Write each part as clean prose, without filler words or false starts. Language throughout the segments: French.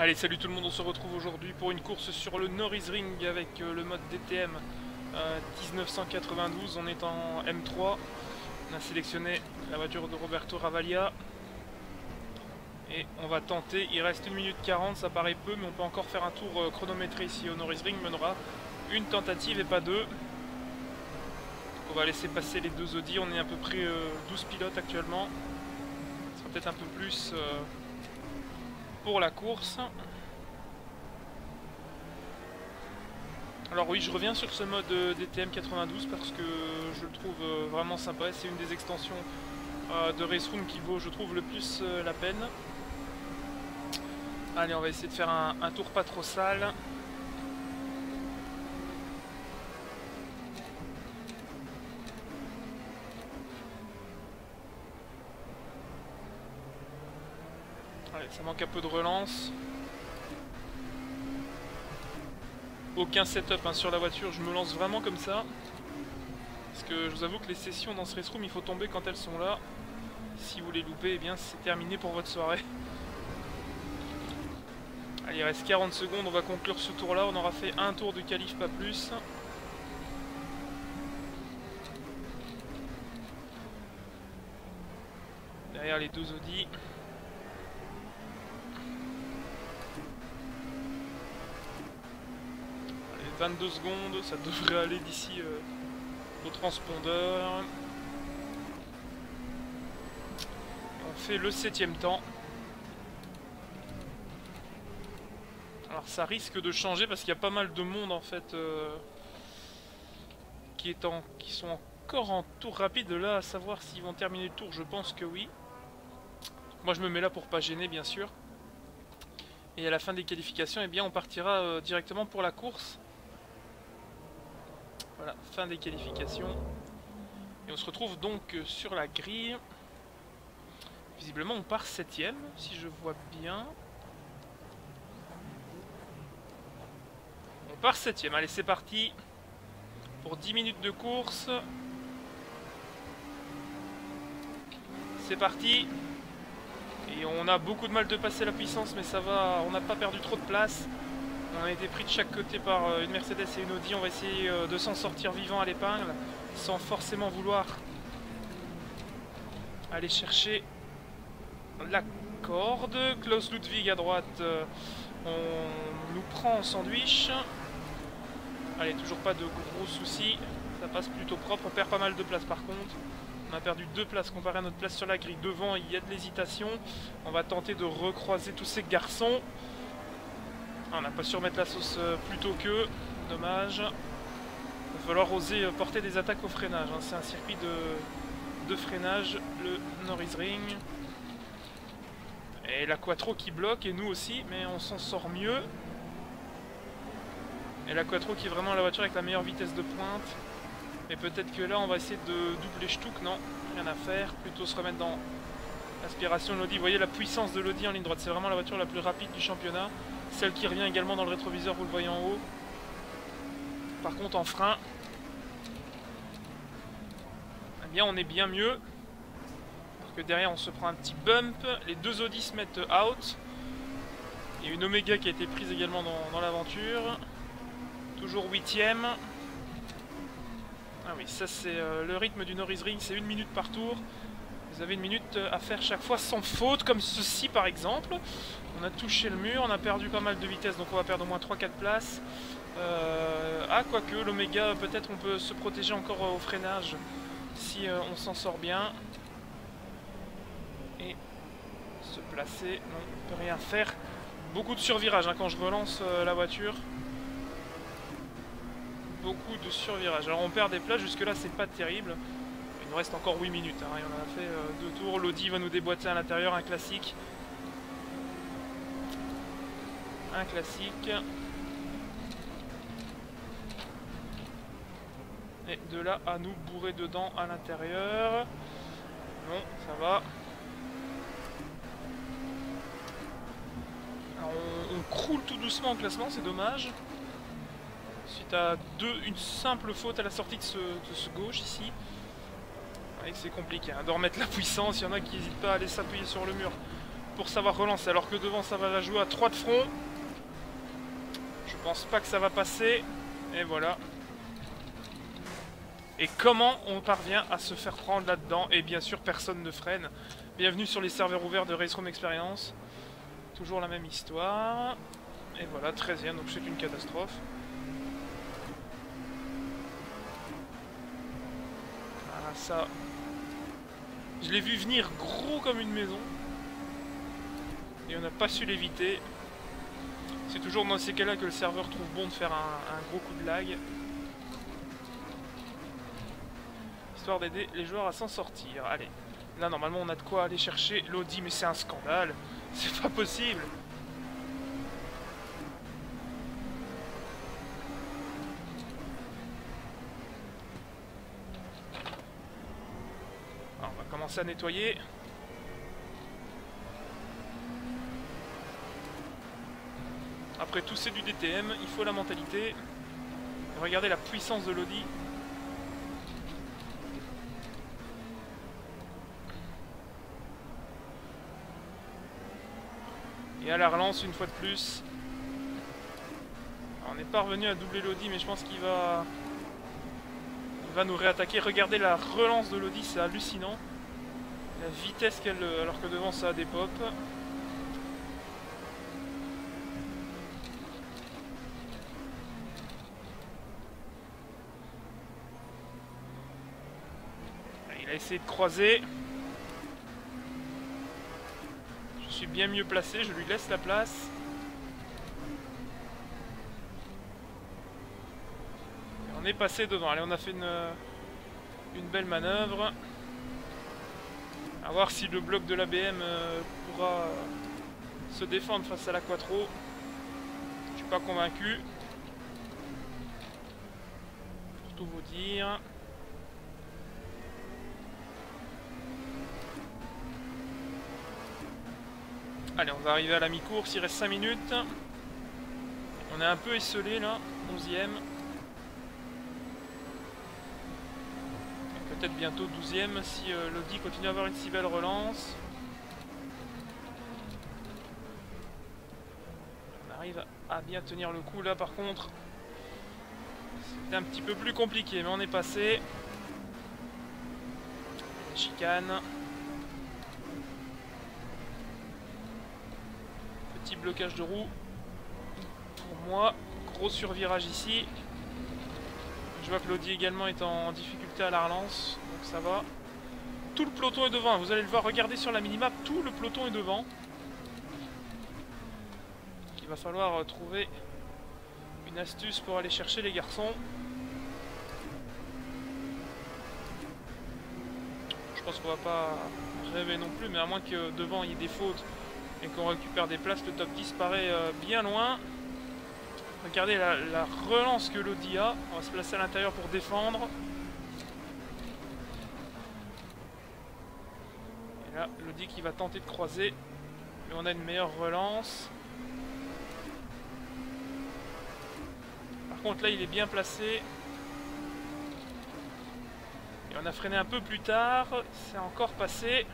Allez, salut tout le monde, on se retrouve aujourd'hui pour une course sur le Norisring avec le mode DTM 1992. On est en M3, on a sélectionné la voiture de Roberto Ravaglia et on va tenter. Il reste 1 minute 40, ça paraît peu, mais on peut encore faire un tour chronométré ici au Norisring. Mènera une tentative et pas deux. On va laisser passer les deux Audi, on est à peu près 12 pilotes actuellement, ça sera peut-être un peu plus pour la course. Alors oui, je reviens sur ce mode DTM 92 parce que je le trouve vraiment sympa, c'est une des extensions de RaceRoom qui vaut, je trouve, le plus la peine. Allez, on va essayer de faire un tour pas trop sale. Ça manque un peu de relance. Aucun setup sur la voiture, je me lance vraiment comme ça. Parce que je vous avoue que les sessions dans ce raceroom, il faut tomber quand elles sont là. Si vous les loupez, eh bien c'est terminé pour votre soirée. Allez, il reste 40 secondes, on va conclure ce tour là. On aura fait un tour du qualif, pas plus. Derrière les deux Audi. Allez, 22 secondes, ça devrait aller d'ici au transpondeur. Et on fait le 7ème temps. Alors ça risque de changer parce qu'il y a pas mal de monde en fait qui sont encore en tour rapide. Là, à savoir s'ils vont terminer le tour, je pense que oui. Moi je me mets là pour pas gêner bien sûr. Et à la fin des qualifications, eh bien, on partira directement pour la course. Voilà, fin des qualifications. Et on se retrouve donc sur la grille. Visiblement, on part 7ème, si je vois bien. On part 7ème. Allez, c'est parti pour 10 minutes de course. C'est parti. Et on a beaucoup de mal de passer la puissance, mais ça va, on n'a pas perdu trop de place. On a été pris de chaque côté par une Mercedes et une Audi. On va essayer de s'en sortir vivant à l'épingle, sans forcément vouloir aller chercher la corde. Klaus Ludwig à droite, on nous prend en sandwich. Allez, toujours pas de gros soucis, ça passe plutôt propre. On perd pas mal de place par contre. On a perdu 2 places comparé à notre place sur la grille. Devant, il y a de l'hésitation. On va tenter de recroiser tous ces garçons. On n'a pas su remettre la sauce plus tôt qu'eux. Dommage. Il va falloir oser porter des attaques au freinage. C'est un circuit de freinage, le Norisring. Et la Quattro qui bloque, et nous aussi, mais on s'en sort mieux. Et la Quattro qui est vraiment la voiture avec la meilleure vitesse de pointe. Mais peut-être que là on va essayer de doubler Stuck, non, rien à faire, plutôt se remettre dans l'aspiration de l'Audi. Vous voyez la puissance de l'Audi en ligne droite, c'est vraiment la voiture la plus rapide du championnat. Celle qui revient également dans le rétroviseur, vous le voyez en haut. Par contre en frein, eh bien on est bien mieux. Parce que derrière on se prend un petit bump, les deux Audi se mettent out. Il y a une Omega qui a été prise également dans l'aventure. Toujours 8ème. Ah oui, ça c'est le rythme du Norisring, c'est 1 minute par tour. Vous avez 1 minute à faire chaque fois sans faute, comme ceci par exemple. On a touché le mur, on a perdu pas mal de vitesse, donc on va perdre au moins 3-4 places. Ah, quoique l'Omega, peut-être on peut se protéger encore au freinage si on s'en sort bien. Et se placer, non, on ne peut rien faire. Beaucoup de survirage quand je relance la voiture. Beaucoup de survirage. Alors on perd des places, jusque là c'est pas terrible. Il nous reste encore 8 minutes, et on en a fait 2 tours. L'Audi va nous déboîter à l'intérieur, un classique. Un classique. Et de là à nous bourrer dedans à l'intérieur. Non, ça va. Alors on croule tout doucement en classement, c'est dommage. Suite à une simple faute à la sortie de ce gauche ici. Vous voyez que c'est compliqué de remettre la puissance, il y en a qui n'hésitent pas à aller s'appuyer sur le mur pour savoir relancer, alors que devant ça va la jouer à 3 de front. Je pense pas que ça va passer. Et voilà. Et comment on parvient à se faire prendre là-dedans? Et bien sûr, personne ne freine. Bienvenue sur les serveurs ouverts de RaceRoom Experience. Toujours la même histoire. Et voilà, 13e, donc c'est une catastrophe. Ah ça... Je l'ai vu venir gros comme une maison. Et on n'a pas su l'éviter. C'est toujours dans ces cas-là que le serveur trouve bon de faire un gros coup de lag. Histoire d'aider les joueurs à s'en sortir. Allez, là normalement on a de quoi aller chercher l'Audi, mais c'est un scandale. C'est pas possible. Alors, on va commencer à nettoyer. Après tout c'est du DTM, il faut la mentalité. Regardez la puissance de l'Audi. Et à la relance une fois de plus. Alors, on n'est pas revenu à doubler l'Audi, mais je pense qu'il va... Il va nous réattaquer. Regardez la relance de l'Audi, c'est hallucinant. La vitesse qu'elle... alors que devant ça a des pops. Il a essayé de croiser. Je suis bien mieux placé, je lui laisse la place. Et on est passé devant. Allez, on a fait une belle manœuvre. A voir si le bloc de la BM pourra se défendre face à la Quattro. Je suis pas convaincu. Pour tout vous dire. Allez, on va arriver à la mi-course, il reste 5 minutes. On est un peu esselé là, 11e. Peut-être bientôt 12e si l'Audi continue à avoir une si belle relance. On arrive à bien tenir le coup là par contre. C'est un petit peu plus compliqué, mais on est passé. Chicane. Petit blocage de roue pour moi, gros survirage ici. Je vois que l'Audi également est en difficulté à la relance, donc ça va. Tout le peloton est devant, vous allez le voir, regardez sur la minimap, tout le peloton est devant. Il va falloir trouver une astuce pour aller chercher les garçons. Je pense qu'on va pas rêver non plus, mais à moins que devant il y ait des fautes et qu'on récupère des places, le top 10 paraît bien loin. Regardez la relance que l'Audi a. On va se placer à l'intérieur pour défendre. Et là, l'Audi qui va tenter de croiser. Mais on a une meilleure relance. Par contre, là, il est bien placé. Et on a freiné un peu plus tard. C'est encore passé.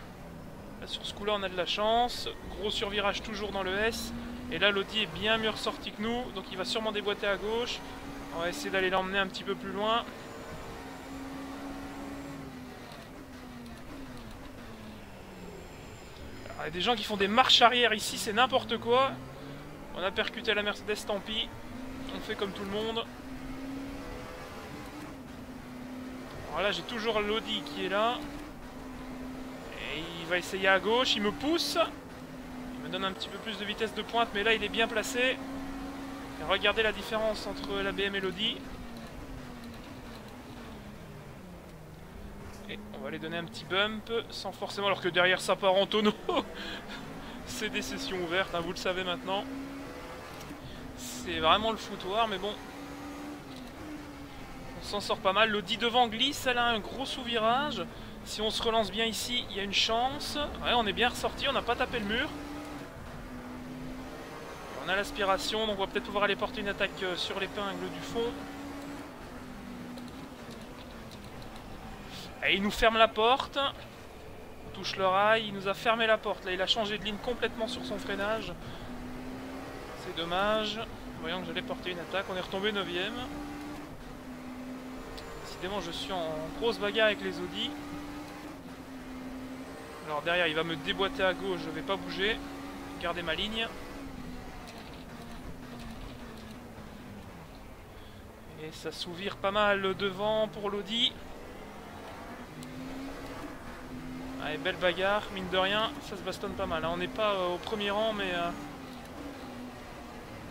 Là, sur ce coup là on a de la chance, gros survirage toujours dans le S, et là l'Audi est bien mieux ressorti que nous, donc il va sûrement déboîter à gauche. On va essayer d'aller l'emmener un petit peu plus loin. Alors, il y a des gens qui font des marches arrière ici, c'est n'importe quoi. On a percuté la Mercedes, tant pis, on fait comme tout le monde. Alors là j'ai toujours l'Audi qui est là. Il va essayer à gauche, il me pousse, il me donne un petit peu plus de vitesse de pointe, mais là il est bien placé. Et regardez la différence entre la BM et l'Audi. Et on va lui donner un petit bump, sans forcément, alors que derrière ça part en tonneau. C'est des sessions ouvertes, hein, vous le savez maintenant. C'est vraiment le foutoir, mais bon. On s'en sort pas mal, l'Audi devant glisse, elle a un gros sous-virage. Si on se relance bien ici, il y a une chance. Ouais, on est bien ressorti, on n'a pas tapé le mur. On a l'aspiration, donc on va peut-être pouvoir aller porter une attaque sur l'épingle du fond. Et il nous ferme la porte. On touche le rail, il nous a fermé la porte. Là, il a changé de ligne complètement sur son freinage. C'est dommage. Voyant que j'allais porter une attaque, on est retombé 9e. Décidément, je suis en grosse bagarre avec les Audi. Alors derrière, il va me déboîter à gauche, je vais pas bouger. Garder ma ligne. Et ça s'ouvre pas mal devant pour l'Audi. Allez, belle bagarre, mine de rien, ça se bastonne pas mal. On n'est pas au premier rang, mais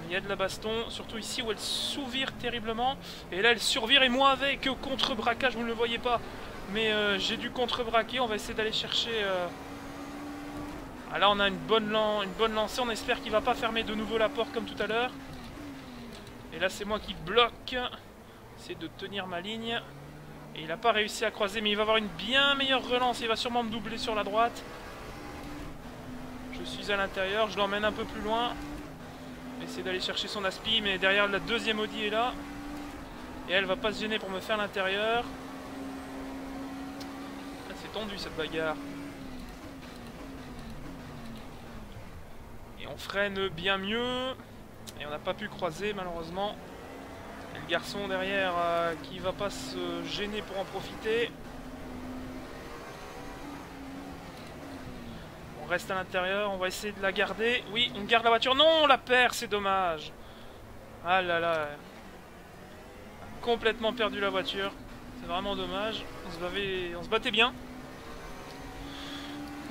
il y a de la baston, surtout ici où elle s'ouvre terriblement. Et là, elle survire et moi avec contre-braquage, vous ne le voyez pas. Mais j'ai dû contre-braquer, on va essayer d'aller chercher... Ah, là, on a une bonne lancée, on espère qu'il ne va pas fermer de nouveau la porte comme tout à l'heure. Et là, c'est moi qui bloque. J'essaie de tenir ma ligne. Et il n'a pas réussi à croiser, mais il va avoir une bien meilleure relance. Il va sûrement me doubler sur la droite. Je suis à l'intérieur, je l'emmène un peu plus loin. Essayer d'aller chercher son aspi, mais derrière la deuxième Audi est là. Et elle va pas se gêner pour me faire l'intérieur. C'est tendu cette bagarre. Et on freine bien mieux. Et on n'a pas pu croiser malheureusement. Et le garçon derrière qui va pas se gêner pour en profiter. On reste à l'intérieur, on va essayer de la garder. Oui, on garde la voiture. Non, on la perd, c'est dommage. Ah là là. Complètement perdu la voiture. C'est vraiment dommage. On se battait bien.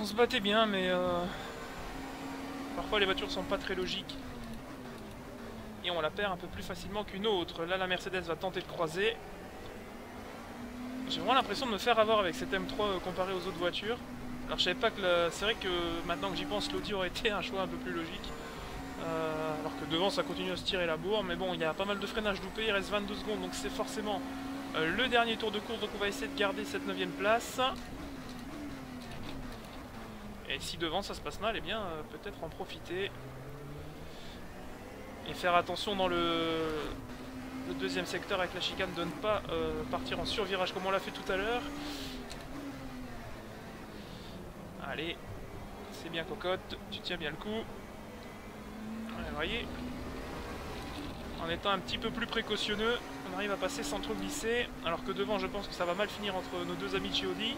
On se battait bien, mais... Parfois, les voitures sont pas très logiques. Et on la perd un peu plus facilement qu'une autre. Là, la Mercedes va tenter de croiser. J'ai vraiment l'impression de me faire avoir avec cette M3 comparée aux autres voitures. Alors je savais pas que la... c'est vrai que maintenant que j'y pense, l'Audi aurait été un choix un peu plus logique. Alors que devant ça continue à se tirer la bourre, mais bon, il y a pas mal de freinage loupé, il reste 22 secondes, donc c'est forcément le dernier tour de course, donc on va essayer de garder cette 9e place. Et si devant ça se passe mal, eh bien peut-être en profiter. Et faire attention dans le deuxième secteur avec la chicane de ne pas partir en survirage comme on l'a fait tout à l'heure. Allez, c'est bien cocotte, tu tiens bien le coup. Vous voyez, en étant un petit peu plus précautionneux, on arrive à passer sans trop glisser. Alors que devant, je pense que ça va mal finir entre nos deux amis de chez Audi.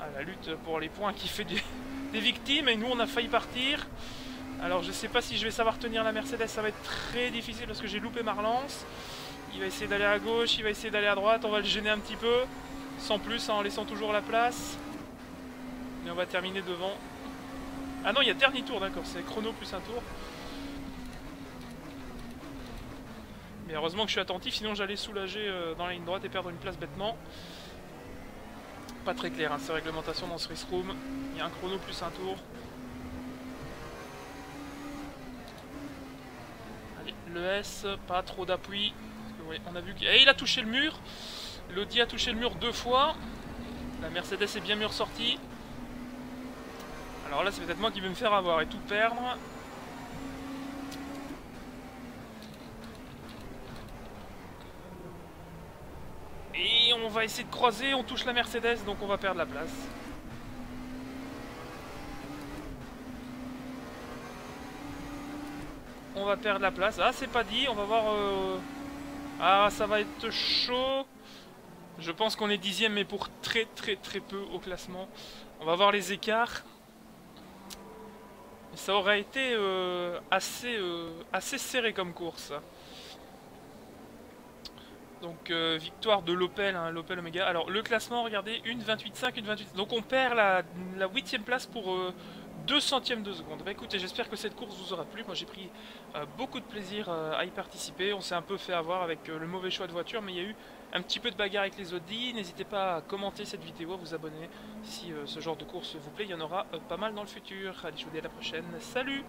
Ah, la lutte pour les points qui fait des victimes, et nous on a failli partir. Alors je sais pas si je vais savoir tenir la Mercedes, ça va être très difficile parce que j'ai loupé ma relance. Il va essayer d'aller à gauche, il va essayer d'aller à droite, on va le gêner un petit peu. Sans plus, hein, en laissant toujours la place. Mais on va terminer devant. Ah non, il y a dernier tour, d'accord, c'est chrono plus un tour. Mais heureusement que je suis attentif, sinon j'allais soulager dans la ligne droite et perdre une place bêtement. Pas très clair, hein, ces réglementations dans ce RaceRoom. Il y a un chrono plus un tour. Allez, le S, pas trop d'appui. Oui, on a vu qu'il a touché le mur. L'Audi a touché le mur 2 fois. La Mercedes est bien mieux ressortie. Alors là, c'est peut-être moi qui vais me faire avoir et tout perdre. Et on va essayer de croiser. On touche la Mercedes, donc on va perdre la place. On va perdre la place. Ah, c'est pas dit. On va voir... Ah, ça va être chaud. Je pense qu'on est 10e, mais pour très peu au classement. On va voir les écarts. Et ça aurait été assez serré comme course. Donc victoire de l'Opel, hein, l'Opel Omega. Alors le classement, regardez, 1,28,5, 1,28. Donc on perd la 8e place pour 2 centièmes de seconde. Bah écoutez, j'espère que cette course vous aura plu. Moi j'ai pris beaucoup de plaisir à y participer. On s'est un peu fait avoir avec le mauvais choix de voiture, mais il y a eu un petit peu de bagarre avec les Audi. N'hésitez pas à commenter cette vidéo, à vous abonner si ce genre de course vous plaît. Il y en aura pas mal dans le futur. Allez, je vous dis à la prochaine. Salut!